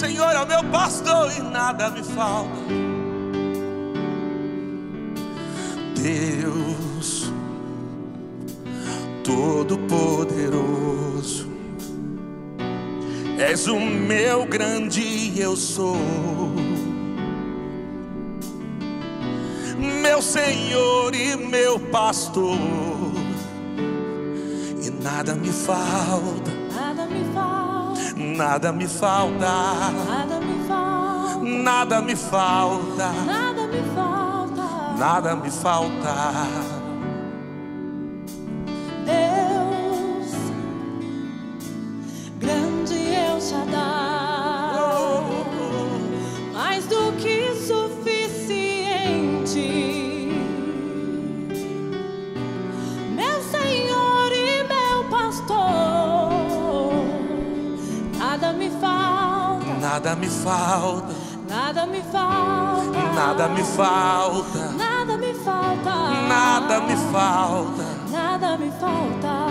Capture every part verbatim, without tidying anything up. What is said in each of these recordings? Senhor é o meu pastor e nada me falta. Deus Todo-Poderoso, és o meu grande eu sou, meu Senhor e meu pastor, e nada me falta, nada me falta, nada me falta, nada me falta, nada me falta, nada me falta, nada me falta. Nada me falta, nada me falta, nada me falta, nada me falta, nada me falta, nada me falta.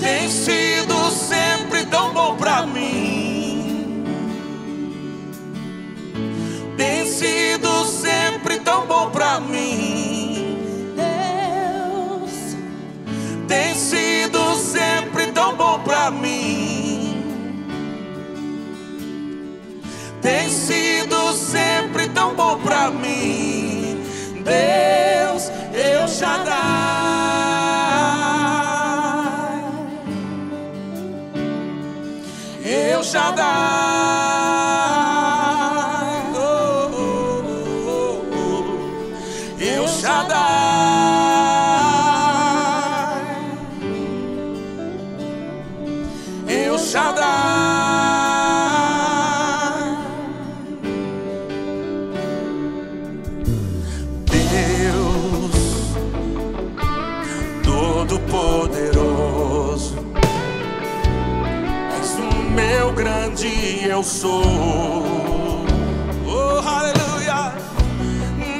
Tem sido sempre tão bom pra mim, tem sido sempre tão bom pra mim, Deus, tem sido sempre tão bom pra mim. Tem sido sempre tão bom pra mim, Deus, eu já dá, eu já dá, oh, oh, oh, oh. Eu já dá, eu já dá. Todo-Poderoso, és o meu grande eu sou, oh, aleluia,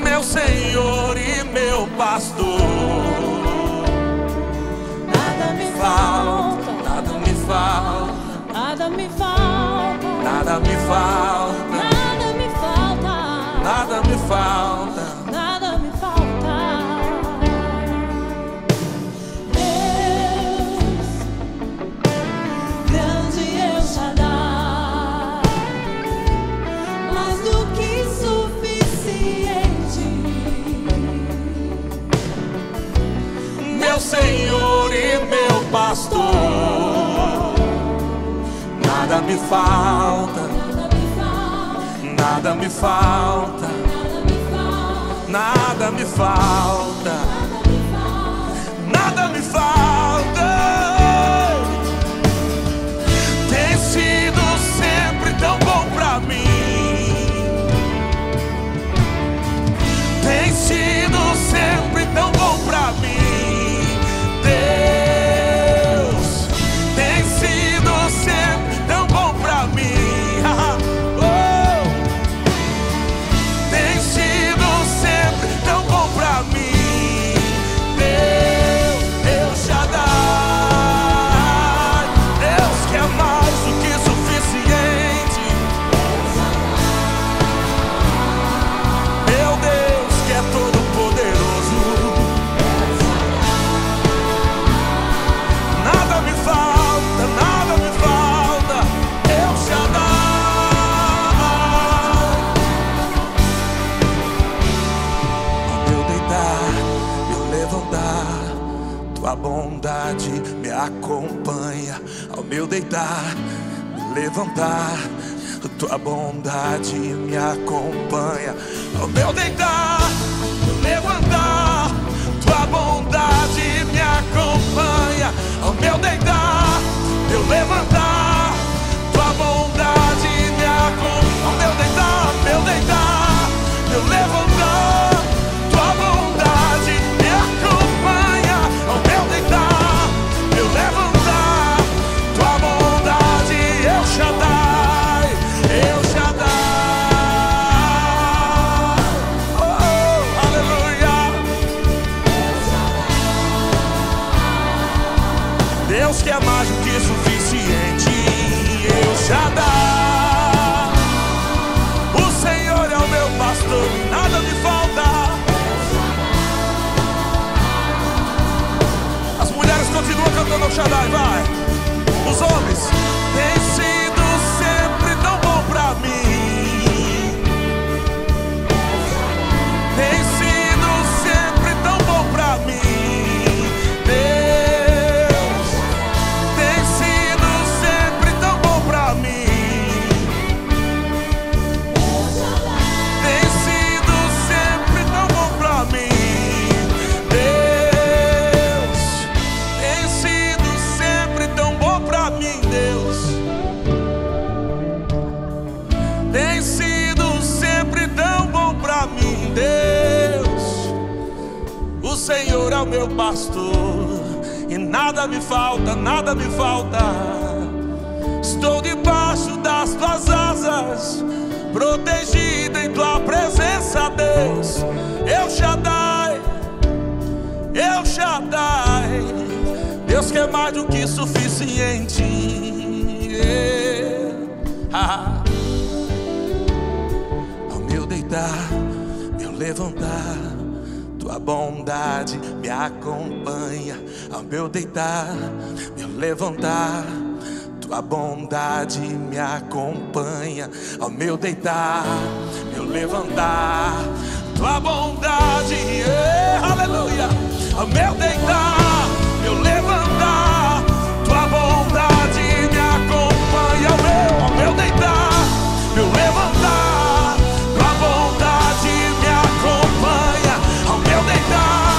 meu Senhor e meu pastor. Nada me falta, nada me falta, nada me falta, nada me falta, nada me falta, nada me falta. Senhor e meu pastor, nada me falta, nada me falta, nada me falta, nada me falta. Tem sido sempre tão bom pra mim, tem sido sempre tão bom pra mim. Tua bondade me acompanha ao meu deitar, me levantar. Tua bondade me acompanha ao meu deitar, me levantar. Tua bondade me acompanha ao meu deitar, meu levantar. Tua bondade me acompanha ao meu deitar, meu deitar, meu levantar. Eu já dá, eu já dá, Shaddai, vai. Os homens têm sido sempre tão bom pra mim, têm sido sempre tão bom pra mim. Deus tem sido sempre tão bom pra mim, tem sido sempre tão bom pra mim. Deus tem sido sempre tão bom pra mim. Deus tem sido sempre tão bom pra mim. Deus, o Senhor é o meu pastor e nada me falta, nada me falta. Estou debaixo das tuas asas, protegido em tua presença, Deus. El Shaddai, El Shaddai, Deus que é mais do que suficiente. Yeah. Ah. Ao meu deitar, meu levantar, tua bondade me acompanha. Ao meu deitar, meu levantar, tua bondade me acompanha. Ao meu deitar, meu levantar, tua bondade, eh, aleluia. Ao meu deitar, meu levantar, tua bondade me acompanha. Ao meu, ao meu deitar, meu levantar, tua bondade me acompanha. Ao meu deitar,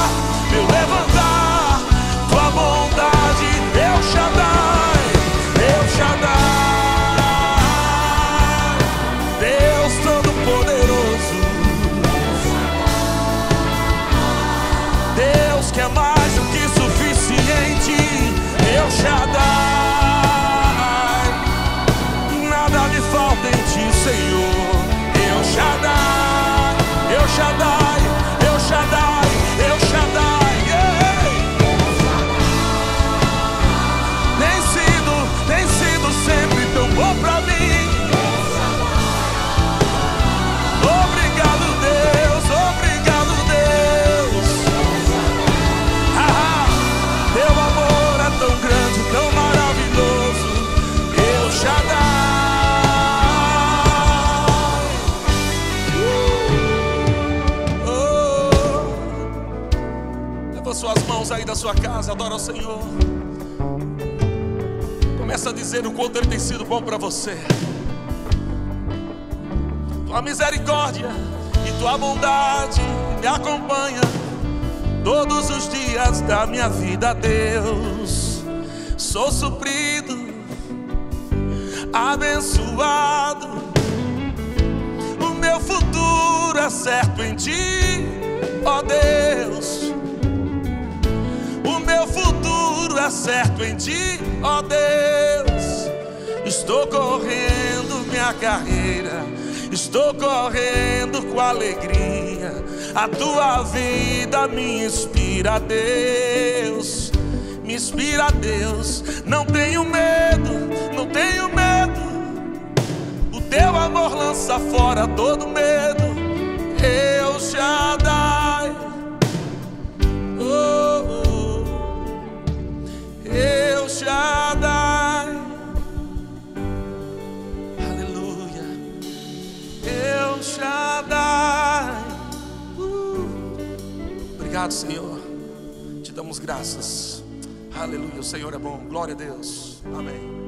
meu levantar, tua bondade, meu Shaddai, meu Shaddai, Deus Todo-Poderoso, Deus que é mais do que suficiente, meu Shaddai. Nada me falta em ti, Senhor, meu Shaddai, meu Shaddai, meu Shaddai, meu Shaddai, yeah. Tem sido, tem sido sempre tão bom pra mim. Obrigado, Deus, obrigado, Deus. Ah, teu amor é tão grande, tão maravilhoso, El Shaddai. Uh, oh. Leva suas mãos aí da sua casa, adora o Senhor. Começa a dizer o quanto Ele tem sido bom pra você. Tua misericórdia e tua bondade me acompanha todos os dias da minha vida, Deus. Sou suprido, abençoado. O meu futuro é certo em ti, ó Deus. O meu futuro é certo em ti, ó Deus. Estou correndo minha carreira, estou correndo com alegria. A tua vida me inspira, Deus. Me inspira, Deus. Não tenho medo, não tenho medo. O teu amor lança fora todo medo. El Shaddai, oh, oh. El Shaddai, aleluia. El Shaddai, uh. Obrigado, Senhor. Te damos graças. Aleluia, o Senhor é bom. Glória a Deus. Amém.